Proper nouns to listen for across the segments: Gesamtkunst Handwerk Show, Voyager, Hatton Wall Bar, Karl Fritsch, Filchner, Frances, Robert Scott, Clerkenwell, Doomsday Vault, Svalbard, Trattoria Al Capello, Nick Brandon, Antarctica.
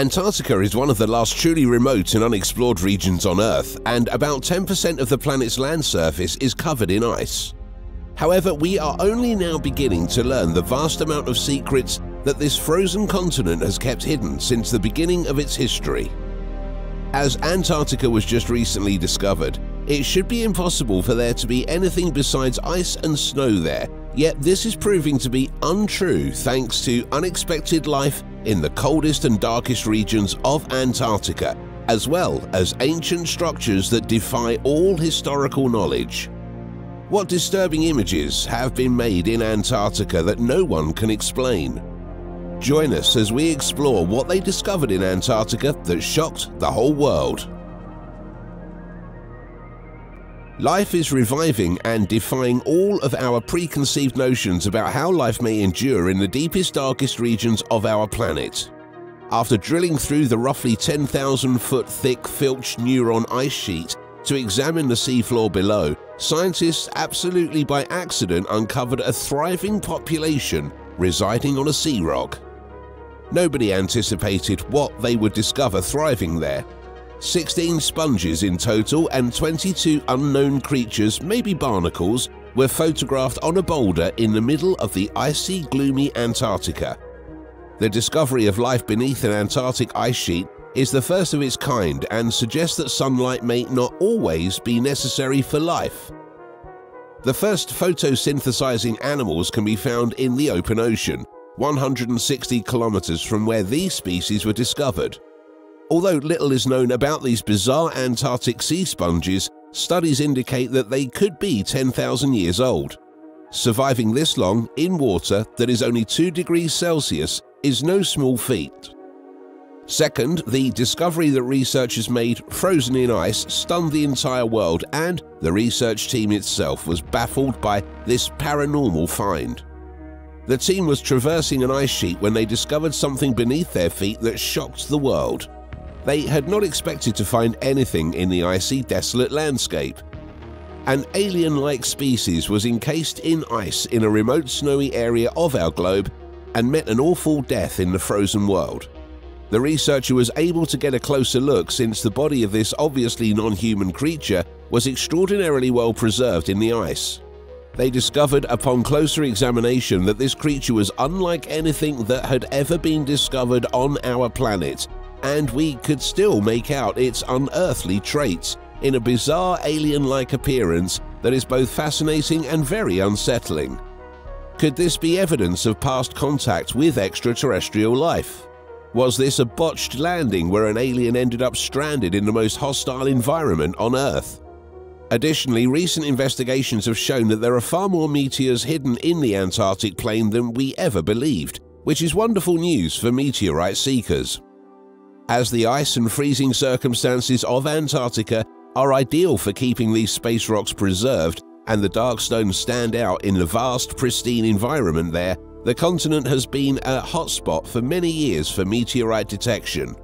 Antarctica is one of the last truly remote and unexplored regions on Earth, and about 10% of the planet's land surface is covered in ice. However, we are only now beginning to learn the vast amount of secrets that this frozen continent has kept hidden since the beginning of its history. As Antarctica was just recently discovered, it should be impossible for there to be anything besides ice and snow there, yet this is proving to be untrue thanks to unexpected life in the coldest and darkest regions of Antarctica, as well as ancient structures that defy all historical knowledge. What disturbing images have been made in Antarctica that no one can explain? Join us as we explore what they discovered in Antarctica that shocked the whole world. Life is reviving and defying all of our preconceived notions about how life may endure in the deepest, darkest regions of our planet. After drilling through the roughly 10,000-foot-thick Filchner ice sheet to examine the seafloor below, scientists absolutely by accident uncovered a thriving population residing on a sea rock. Nobody anticipated what they would discover thriving there. 16 sponges in total and 22 unknown creatures, maybe barnacles, were photographed on a boulder in the middle of the icy, gloomy Antarctica. The discovery of life beneath an Antarctic ice sheet is the first of its kind and suggests that sunlight may not always be necessary for life. The first photosynthesizing animals can be found in the open ocean, 160 kilometers from where these species were discovered. Although little is known about these bizarre Antarctic sea sponges, studies indicate that they could be 10,000 years old. Surviving this long in water that is only 2 degrees Celsius is no small feat. Second, the discovery that researchers made frozen in ice stunned the entire world, and the research team itself was baffled by this paranormal find. The team was traversing an ice sheet when they discovered something beneath their feet that shocked the world. They had not expected to find anything in the icy, desolate landscape. An alien-like species was encased in ice in a remote snowy area of our globe and met an awful death in the frozen world. The researcher was able to get a closer look since the body of this obviously non-human creature was extraordinarily well preserved in the ice. They discovered upon closer examination that this creature was unlike anything that had ever been discovered on our planet, and we could still make out its unearthly traits in a bizarre alien-like appearance that is both fascinating and very unsettling. Could this be evidence of past contact with extraterrestrial life? Was this a botched landing where an alien ended up stranded in the most hostile environment on Earth? Additionally, recent investigations have shown that there are far more meteors hidden in the Antarctic plain than we ever believed, which is wonderful news for meteorite seekers. As the ice and freezing circumstances of Antarctica are ideal for keeping these space rocks preserved and the dark stones stand out in the vast, pristine environment there, the continent has been a hotspot for many years for meteorite detection.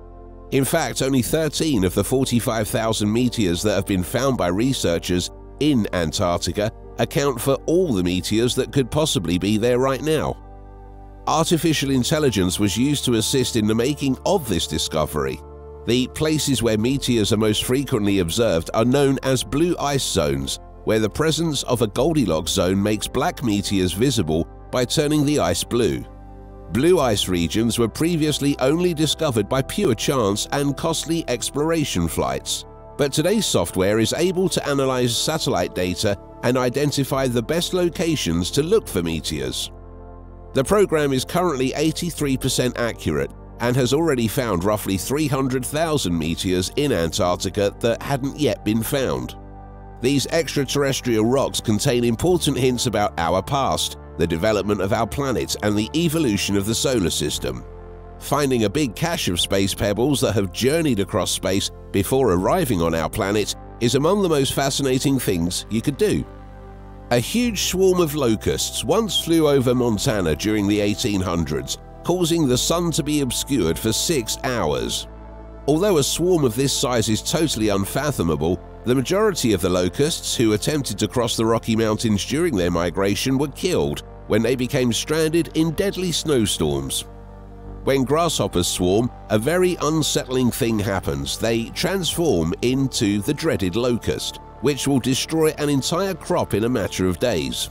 In fact, only 13 of the 45,000 meteors that have been found by researchers in Antarctica account for all the meteors that could possibly be there right now. Artificial intelligence was used to assist in the making of this discovery. The places where meteors are most frequently observed are known as blue ice zones, where the presence of a Goldilocks zone makes black meteors visible by turning the ice blue. Blue ice regions were previously only discovered by pure chance and costly exploration flights, but today's software is able to analyze satellite data and identify the best locations to look for meteors. The program is currently 83% accurate and has already found roughly 300,000 meteors in Antarctica that hadn't yet been found. These extraterrestrial rocks contain important hints about our past, the development of our planet, and the evolution of the solar system. Finding a big cache of space pebbles that have journeyed across space before arriving on our planet is among the most fascinating things you could do. A huge swarm of locusts once flew over Montana during the 1800s, causing the sun to be obscured for 6 hours. Although a swarm of this size is totally unfathomable, the majority of the locusts who attempted to cross the Rocky Mountains during their migration were killed when they became stranded in deadly snowstorms. When grasshoppers swarm, a very unsettling thing happens. They transform into the dreaded locust, which will destroy an entire crop in a matter of days.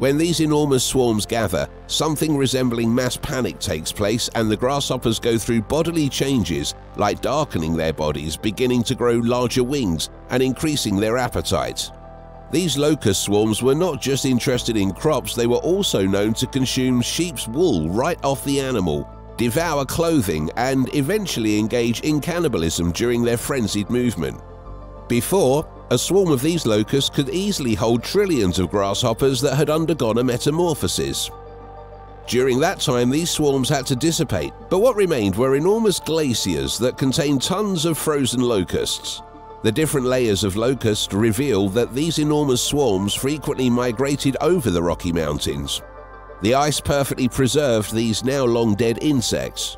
When these enormous swarms gather, something resembling mass panic takes place and the grasshoppers go through bodily changes like darkening their bodies, beginning to grow larger wings and increasing their appetite. These locust swarms were not just interested in crops, they were also known to consume sheep's wool right off the animal, devour clothing and eventually engage in cannibalism during their frenzied movement. Before, a swarm of these locusts could easily hold trillions of grasshoppers that had undergone a metamorphosis. During that time, these swarms had to dissipate, but what remained were enormous glaciers that contained tons of frozen locusts. The different layers of locusts reveal that these enormous swarms frequently migrated over the Rocky Mountains. The ice perfectly preserved these now long-dead insects.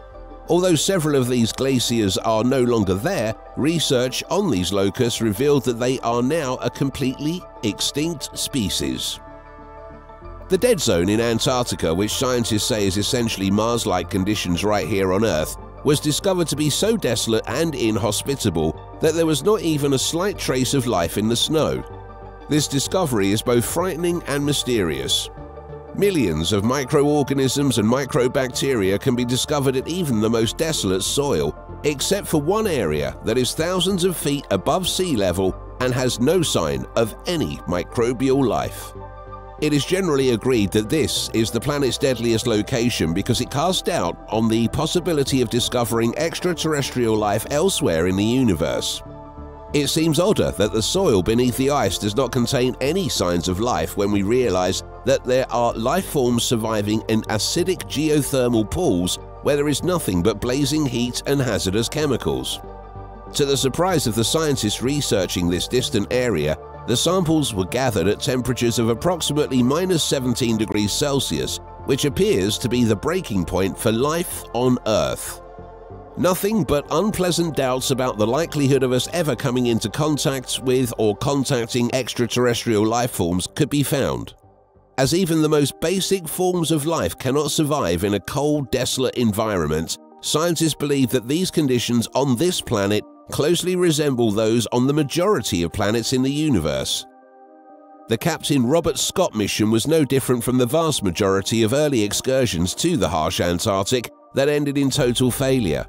Although several of these glaciers are no longer there, research on these locusts revealed that they are now a completely extinct species. The dead zone in Antarctica, which scientists say is essentially Mars-like conditions right here on Earth, was discovered to be so desolate and inhospitable that there was not even a slight trace of life in the snow. This discovery is both frightening and mysterious. Millions of microorganisms and microbacteria can be discovered at even the most desolate soil, except for one area that is thousands of feet above sea level and has no sign of any microbial life. It is generally agreed that this is the planet's deadliest location because it casts doubt on the possibility of discovering extraterrestrial life elsewhere in the universe. It seems odder that the soil beneath the ice does not contain any signs of life when we realize that there are life forms surviving in acidic geothermal pools where there is nothing but blazing heat and hazardous chemicals. To the surprise of the scientists researching this distant area, the samples were gathered at temperatures of approximately -17°C, which appears to be the breaking point for life on Earth. Nothing but unpleasant doubts about the likelihood of us ever coming into contact with or contacting extraterrestrial life forms could be found, as even the most basic forms of life cannot survive in a cold, desolate environment. Scientists believe that these conditions on this planet closely resemble those on the majority of planets in the universe. The Captain Robert Scott mission was no different from the vast majority of early excursions to the harsh Antarctic that ended in total failure.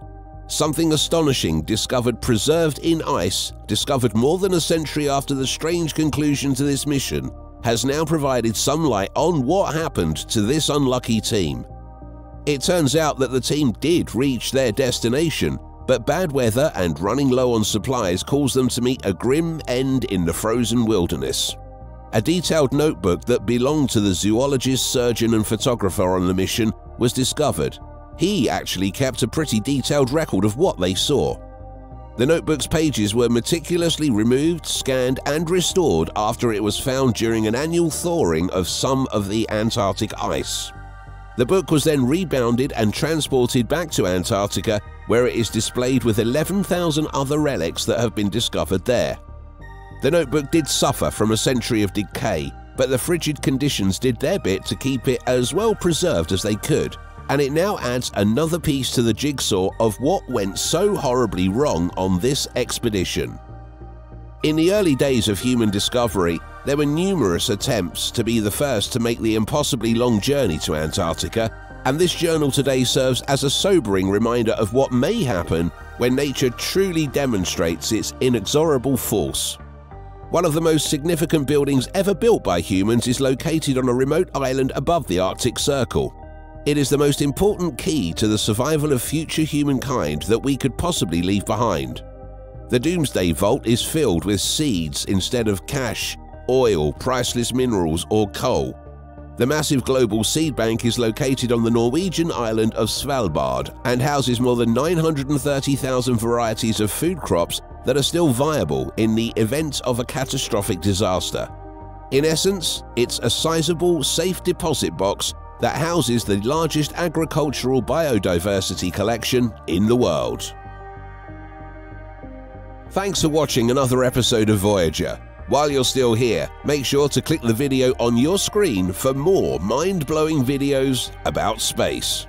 Something astonishing discovered preserved in ice, discovered more than a century after the strange conclusion to this mission, has now provided some light on what happened to this unlucky team. It turns out that the team did reach their destination, but bad weather and running low on supplies caused them to meet a grim end in the frozen wilderness. A detailed notebook that belonged to the zoologist, surgeon, and photographer on the mission was discovered. He actually kept a pretty detailed record of what they saw. The notebook's pages were meticulously removed, scanned, and restored after it was found during an annual thawing of some of the Antarctic ice. The book was then rebounded and transported back to Antarctica, where it is displayed with 11,000 other relics that have been discovered there. The notebook did suffer from a century of decay, but the frigid conditions did their bit to keep it as well preserved as they could, and it now adds another piece to the jigsaw of what went so horribly wrong on this expedition. In the early days of human discovery, there were numerous attempts to be the first to make the impossibly long journey to Antarctica, and this journal today serves as a sobering reminder of what may happen when nature truly demonstrates its inexorable force. One of the most significant buildings ever built by humans is located on a remote island above the Arctic Circle. It is the most important key to the survival of future humankind that we could possibly leave behind. The Doomsday Vault is filled with seeds instead of cash, oil, priceless minerals, or coal. The massive global seed bank is located on the Norwegian island of Svalbard and houses more than 930,000 varieties of food crops that are still viable in the event of a catastrophic disaster. In essence, it's a sizable safe deposit box that houses the largest agricultural biodiversity collection in the world. Thanks for watching another episode of Voyager. While you're still here, make sure to click the video on your screen for more mind-blowing videos about space.